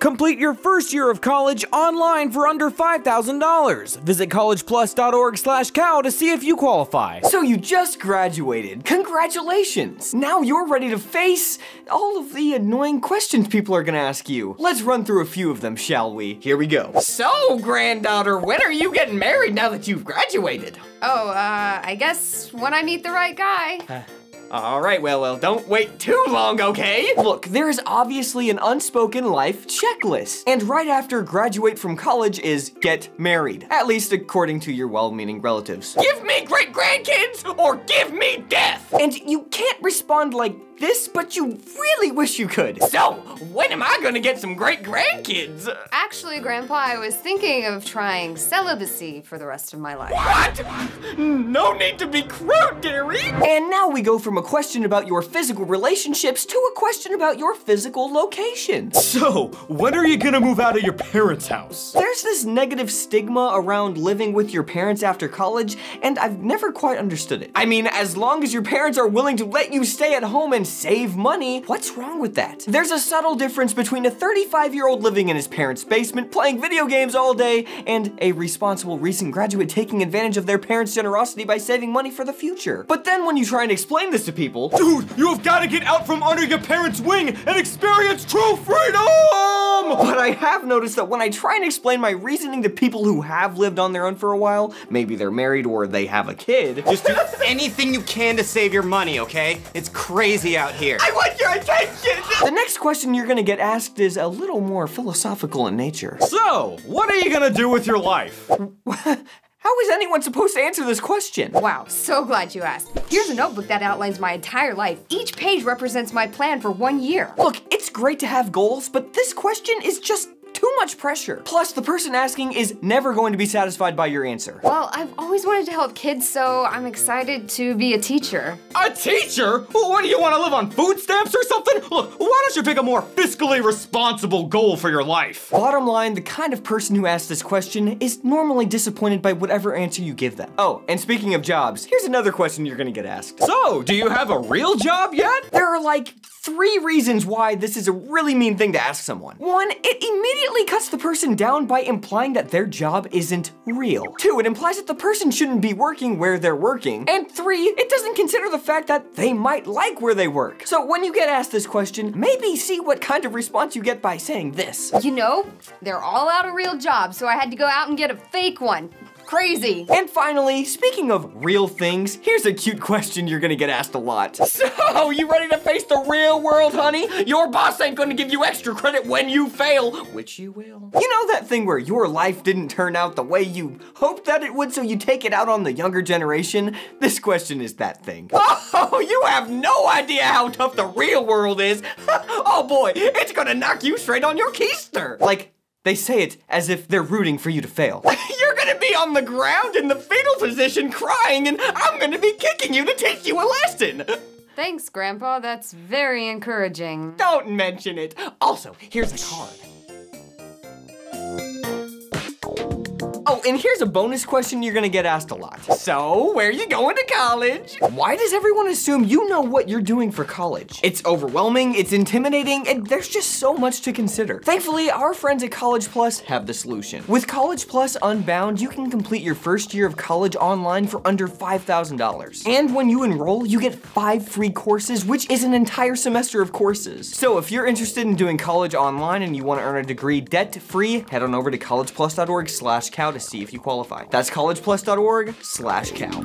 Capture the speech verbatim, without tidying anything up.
Complete your first year of college online for under five thousand dollars. Visit college plus dot org slash cow to see if you qualify. So you just graduated. Congratulations! Now you're ready to face all of the annoying questions people are gonna ask you. Let's run through a few of them, shall we? Here we go. So, granddaughter, when are you getting married now that you've graduated? Oh, uh, I guess when I meet the right guy. Huh. All right, well, well, don't wait too long, okay? Look, there is obviously an unspoken life checklist. And right after graduate from college is get married. At least according to your well-meaning relatives. Give me great-grandkids or give me death! And you can't respond like this, but you really wish you could. So, when am I gonna get some great-grandkids? Actually, Grandpa, I was thinking of trying celibacy for the rest of my life. What? No need to be crude, dearie! And now we go from a question about your physical relationships to a question about your physical location. So, when are you gonna move out of your parents' house? There's this negative stigma around living with your parents after college, and I've never quite understood it. I mean, as long as your parents are willing to let you stay at home and save money, what's wrong with that? There's a subtle difference between a thirty-five-year-old living in his parents' basement, playing video games all day, and a responsible recent graduate taking advantage of their parents' generosity by saving money for the future. But then when you try and explain this to people, dude, you have got to get out from under your parents' wing and experience true freedom! But I have noticed that when I try and explain my reasoning to people who have lived on their own for a while, maybe they're married or they have a kid. Just do anything you can to save your money, okay? It's crazy out here. I want your attention! The next question you're gonna get asked is a little more philosophical in nature. So, what are you gonna do with your life? How is anyone supposed to answer this question? Wow, so glad you asked. Here's a notebook that outlines my entire life. Each page represents my plan for one year. Look, it's great to have goals, but this question is just too much pressure. Plus, the person asking is never going to be satisfied by your answer. Well, I've always wanted to help kids, so I'm excited to be a teacher. A teacher? What, do you want to live on food stamps or something? Look, why don't you pick a more fiscally responsible goal for your life? Bottom line, the kind of person who asks this question is normally disappointed by whatever answer you give them. Oh, and speaking of jobs, here's another question you're gonna get asked. So, do you have a real job yet? There are like three reasons why this is a really mean thing to ask someone. One, it immediately cuts the person down by implying that their job isn't real. Two, it implies that the person shouldn't be working where they're working. And three, it doesn't consider the fact that they might like where they work. So when you get asked this question, maybe see what kind of response you get by saying this. You know, they're all out of real jobs, so I had to go out and get a fake one. Crazy. And finally, speaking of real things, here's a cute question you're gonna get asked a lot. So, you ready to face the real world, honey? Your boss ain't gonna give you extra credit when you fail, which you will. You know that thing where your life didn't turn out the way you hoped that it would, so you take it out on the younger generation? This question is that thing. Oh, you have no idea how tough the real world is. Oh boy, it's gonna knock you straight on your keister. Like, they say it as if they're rooting for you to fail. You're gonna be on the ground in the fetal position crying, and I'm gonna be kicking you to teach you a lesson. Thanks, Grandpa. That's very encouraging. Don't mention it. Also, here's a card. Oh, and here's a bonus question you're gonna get asked a lot. So, where are you going to college? Why does everyone assume you know what you're doing for college? It's overwhelming, it's intimidating, and there's just so much to consider. Thankfully, our friends at College Plus have the solution. With College Plus Unbound, you can complete your first year of college online for under five thousand dollars. And when you enroll, you get five free courses, which is an entire semester of courses. So if you're interested in doing college online and you wanna earn a degree debt-free, head on over to college plus dot org slash cow to see if you qualify. That's college plus dot org slash cow.